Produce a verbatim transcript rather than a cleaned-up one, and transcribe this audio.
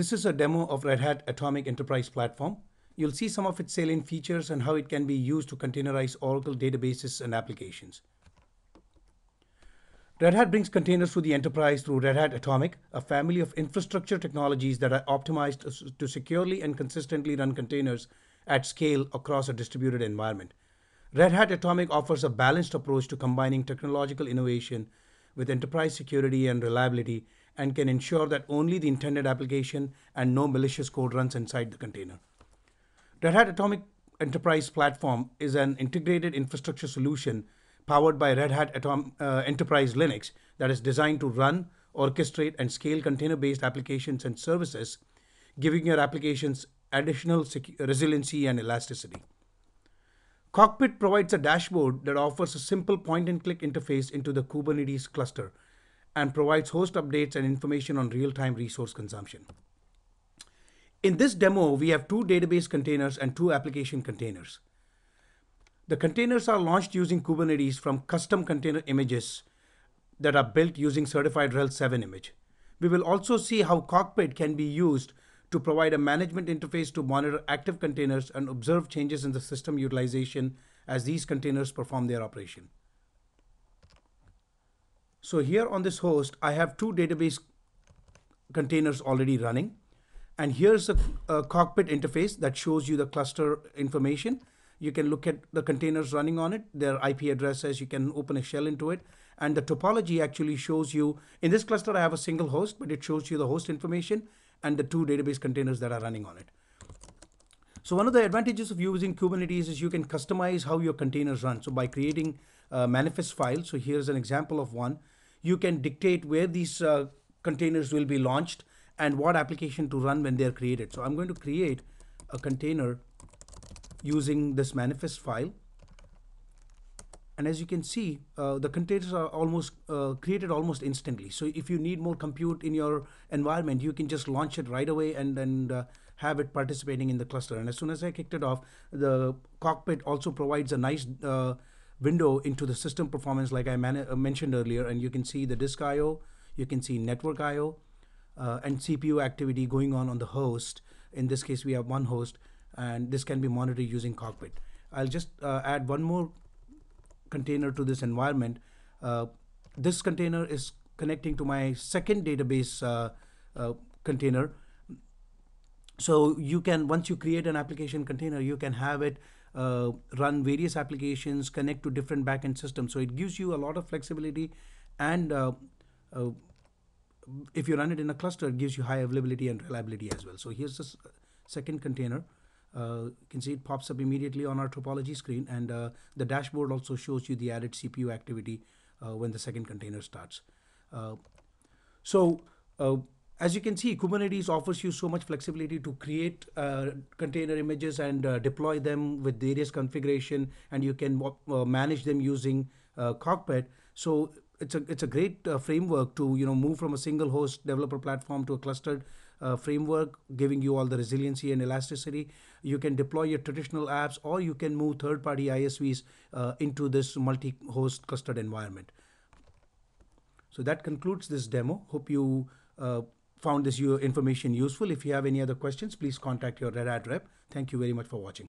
This is a demo of Red Hat Atomic Enterprise Platform. You'll see some of its salient features and how it can be used to containerize Oracle databases and applications. Red Hat brings containers to the enterprise through Red Hat Atomic, a family of infrastructure technologies that are optimized to securely and consistently run containers at scale across a distributed environment. Red Hat Atomic offers a balanced approach to combining technological innovation with enterprise security and reliability, and can ensure that only the intended application and no malicious code runs inside the container. Red Hat Atomic Enterprise Platform is an integrated infrastructure solution powered by Red Hat Atom, uh, Enterprise Linux that is designed to run, orchestrate, and scale container-based applications and services, giving your applications additional resiliency and elasticity. Cockpit provides a dashboard that offers a simple point-and-click interface into the Kubernetes cluster and provides host updates and information on real-time resource consumption. In this demo, we have two database containers and two application containers. The containers are launched using Kubernetes from custom container images that are built using certified R H E L seven image. We will also see how Cockpit can be used to provide a management interface to monitor active containers and observe changes in the system utilization as these containers perform their operation. So here on this host, I have two database containers already running. And here's a, a Cockpit interface that shows you the cluster information. You can look at the containers running on it, their I P addresses, you can open a shell into it. And the topology actually shows you, in this cluster I have a single host, but it shows you the host information and the two database containers that are running on it. So one of the advantages of using Kubernetes is you can customize how your containers run. So by creating a manifest file, so here's an example of one, you can dictate where these uh, containers will be launched and what application to run when they're created. So I'm going to create a container using this manifest file. And as you can see, uh, the containers are almost uh, created almost instantly. So if you need more compute in your environment, you can just launch it right away and then uh, have it participating in the cluster. And as soon as I kicked it off, the Cockpit also provides a nice uh, window into the system performance like I mentioned earlier. And you can see the disk I O, you can see network I O, uh, and C P U activity going on on the host. In this case, we have one host, and this can be monitored using Cockpit. I'll just uh, add one more container to this environment. Uh, this container is connecting to my second database uh, uh, container. So you can, once you create an application container, you can have it uh, run various applications, connect to different backend systems. So it gives you a lot of flexibility, and uh, uh, if you run it in a cluster, it gives you high availability and reliability as well. So here's this second container. Uh, you can see it pops up immediately on our topology screen, and uh, the dashboard also shows you the added C P U activity uh, when the second container starts. Uh, so uh, as you can see, Kubernetes offers you so much flexibility to create uh, container images and uh, deploy them with various configuration, and you can uh, manage them using uh, Cockpit. So it's a, it's a great uh, framework to you know move from a single host developer platform to a clustered Uh, framework, giving you all the resiliency and elasticity. You can deploy your traditional apps, or you can move third-party I S Vs uh, into this multi-host clustered environment. So that concludes this demo. Hope you uh, found this information useful. If you have any other questions, please contact your Red Hat rep. Thank you very much for watching.